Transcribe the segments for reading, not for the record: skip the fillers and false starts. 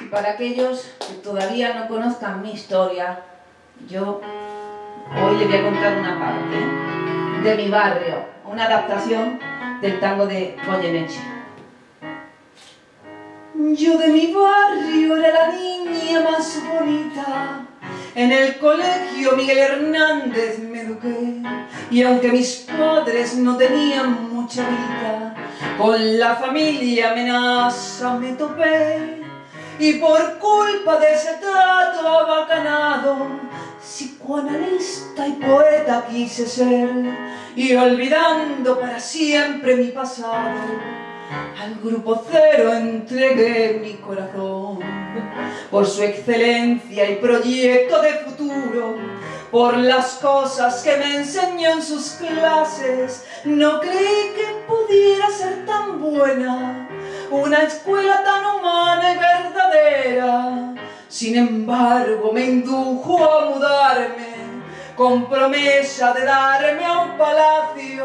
Y para aquellos que todavía no conozcan mi historia, yo hoy les voy a contar una parte de mi barrio, una adaptación del tango de Goyeneche. Yo de mi barrio era la niña más bonita. En el colegio Miguel Hernández me eduqué, y aunque mis padres no tenían mucha vida, con la familia amenaza me topé, y por culpa de ese trato abacanado, psicoanalista y poeta quise ser, y olvidando para siempre mi pasado, al Grupo Cero entregué mi corazón. Por su excelencia y proyecto de futuro, por las cosas que me enseñó en sus clases, no creí que pudiera ser tan buena, una escuela tan humana y verdadera. Sin embargo, me indujo a mudarme, con promesa de darme a un palacio,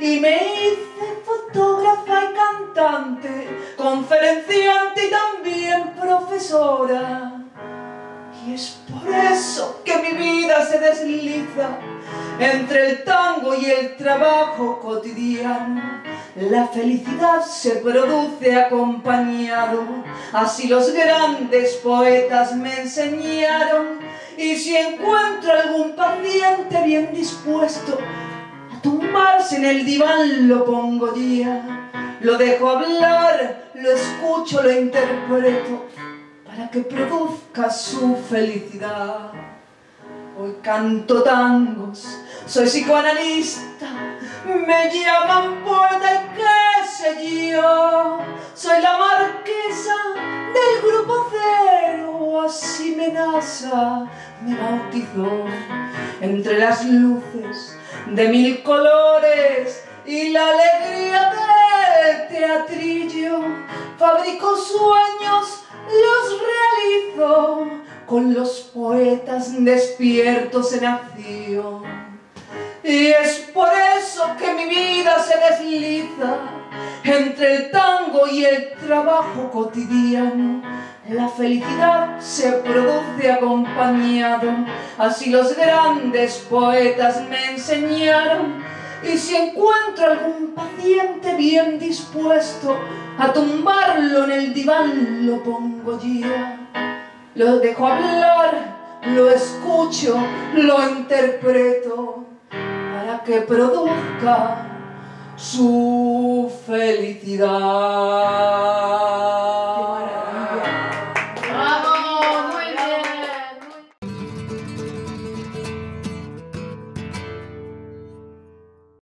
y me hice fotógrafa y cantante, conferenciante y también profesora. Y es por eso que mi vida se desliza entre el tango y el trabajo cotidiano. La felicidad se produce acompañado, así los grandes poetas me enseñaron. Y si encuentro algún paciente bien dispuesto, tumbarse en el diván lo pongo ya, lo dejo hablar, lo escucho, lo interpreto, para que produzca su felicidad. Hoy canto tangos, soy psicoanalista, me llaman poeta y qué sé yo, soy la marquesa del Grupo Cero, así me NASA me bautizó. Entre las luces de mil colores y la alegría del teatrillo, fabrico sueños, los realizo, con los poetas despiertos en acción. Y es por eso que mi vida se desliza entre el tango y el trabajo cotidiano. La felicidad se produce acompañado, así los grandes poetas me enseñaron. Y si encuentro algún paciente bien dispuesto, a tumbarlo en el diván lo pongo ya, lo dejo hablar, lo escucho, lo interpreto, para que produzca su felicidad.